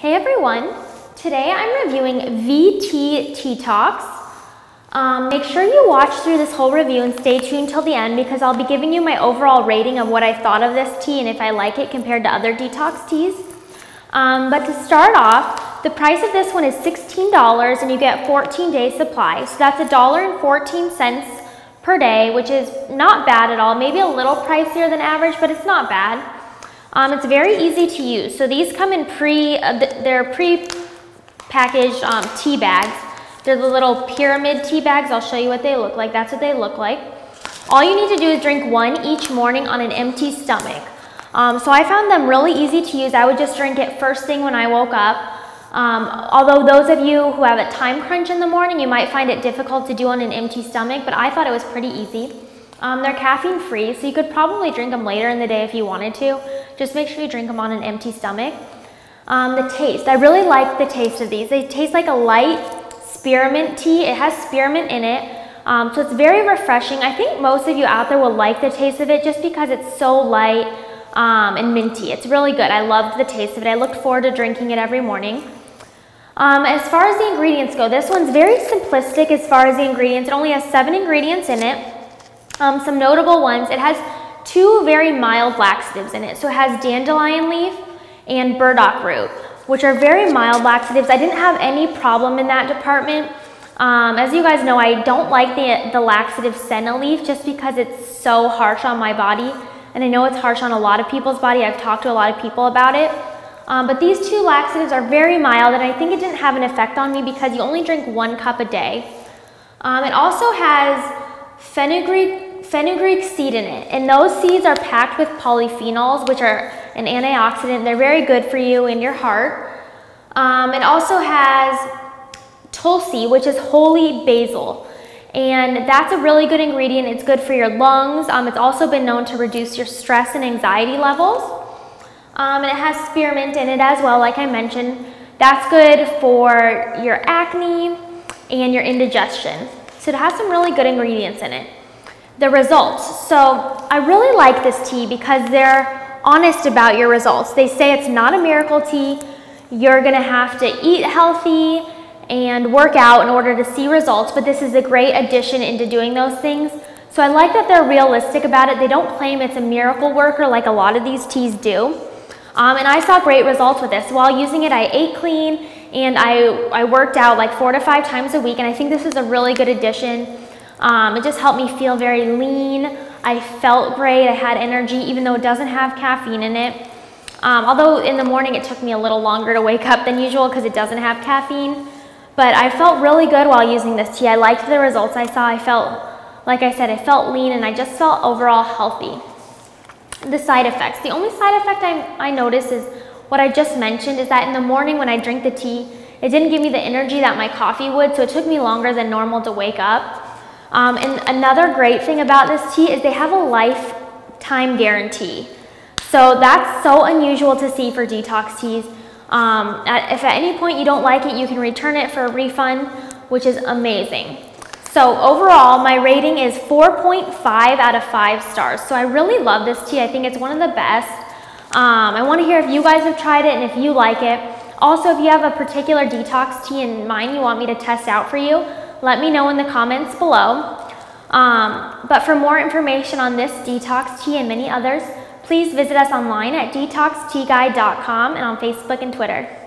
Hey everyone, today I'm reviewing Vtea Teatox. Make sure you watch through this whole review and stay tuned till the end because I'll be giving you my overall rating of what I thought of this tea and if I like it compared to other detox teas. But to start off, the price of this one is $16 and you get 14-day supply. So that's $1.14 per day, which is not bad at all. Maybe a little pricier than average, but it's not bad. It's very easy to use. So these come in pre-packaged tea bags. They're the little pyramid tea bags. I'll show you what they look like. That's what they look like. All you need to do is drink one each morning on an empty stomach. So I found them really easy to use. I would just drink it first thing when I woke up. Although those of you who have a time crunch in the morning, you might find it difficult to do on an empty stomach, but I thought it was pretty easy. They're caffeine free, so you could probably drink them later in the day if you wanted to. Just make sure you drink them on an empty stomach. The taste, I really like the taste of these. They taste like a light spearmint tea. It has spearmint in it, so it's very refreshing. I think most of you out there will like the taste of it just because it's so light and minty. It's really good. I loved the taste of it. I looked forward to drinking it every morning. As far as the ingredients go, this one's very simplistic as far as the ingredients. It only has 7 ingredients in it. Some notable ones, it has 2 very mild laxatives in it. So it has dandelion leaf and burdock root, which are very mild laxatives. I didn't have any problem in that department. As you guys know, I don't like the laxative senna leaf just because it's so harsh on my body. And I know it's harsh on a lot of people's body. I've talked to a lot of people about it. But these 2 laxatives are very mild, and I think it didn't have an effect on me because you only drink 1 cup a day. It also has fenugreek seed in it, and those seeds are packed with polyphenols, which are an antioxidant. They're very good for you and your heart. It also has tulsi, which is holy basil, and that's a really good ingredient. It's good for your lungs. It's also been known to reduce your stress and anxiety levels. And it has spearmint in it as well, like I mentioned. That's good for your acne and your indigestion. So it has some really good ingredients in it. The results. So I really like this tea because they're honest about your results. They say it's not a miracle tea. You're gonna have to eat healthy and work out in order to see results, but this is a great addition into doing those things. So I like that they're realistic about it. They don't claim it's a miracle worker like a lot of these teas do. And I saw great results with this. While using it, I ate clean and I worked out like 4 to 5 times a week, and I think this is a really good addition. It just helped me feel very lean. I felt great. I had energy, even though it doesn't have caffeine in it. Although in the morning it took me a little longer to wake up than usual because it doesn't have caffeine. But I felt really good while using this tea. I liked the results I saw. I felt, like I said, I felt lean, and I just felt overall healthy. The side effects. The only side effect I noticed is what I just mentioned, is that in the morning when I drink the tea, it didn't give me the energy that my coffee would, so it took me longer than normal to wake up. And another great thing about this tea is they have a lifetime guarantee. So that's so unusual to see for detox teas. If at any point you don't like it, you can return it for a refund, which is amazing. So overall, my rating is 4.5 out of 5 stars. So I really love this tea. I think it's one of the best. I want to hear if you guys have tried it and if you like it. Also, if you have a particular detox tea in mind you want me to test out for you, let me know in the comments below. But for more information on this detox tea and many others, please visit us online at DetoxTeaGuide.com and on Facebook and Twitter.